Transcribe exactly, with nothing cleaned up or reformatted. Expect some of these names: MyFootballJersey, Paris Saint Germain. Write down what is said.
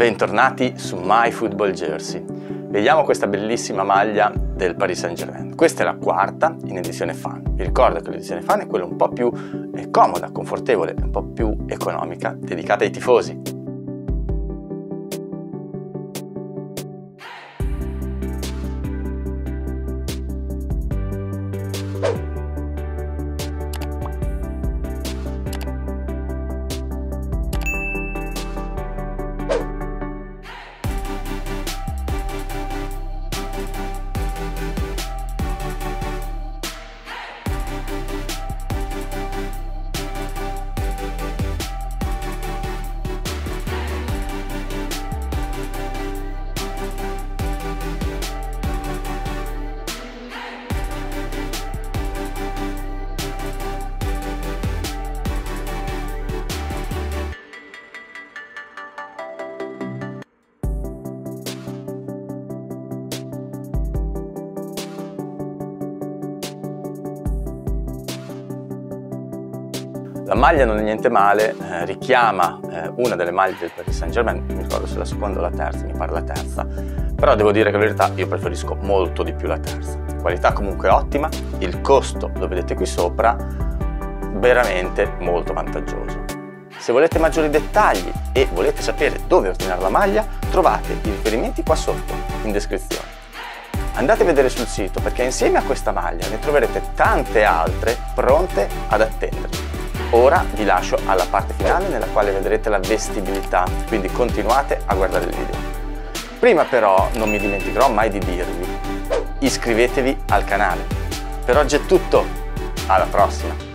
Bentornati su MyFootballJersey. Vediamo questa bellissima maglia del Paris Saint Germain. Questa è la quarta in edizione fan. Vi ricordo che l'edizione fan è quella un po' più comoda, confortevole, un po' più economica, dedicata ai tifosi. La maglia non è niente male, eh, richiama eh, una delle maglie del Paris Saint Germain, mi ricordo se la seconda o la terza, mi pare la terza, però devo dire che in verità io preferisco molto di più la terza. Qualità comunque ottima, il costo lo vedete qui sopra, veramente molto vantaggioso. Se volete maggiori dettagli e volete sapere dove ordinare la maglia, trovate i riferimenti qua sotto in descrizione. Andate a vedere sul sito perché insieme a questa maglia ne troverete tante altre pronte ad attendervi. Ora vi lascio alla parte finale nella quale vedrete la vestibilità, quindi continuate a guardare il video. Prima però non mi dimenticherò mai di dirvi: iscrivetevi al canale. Per oggi è tutto, alla prossima!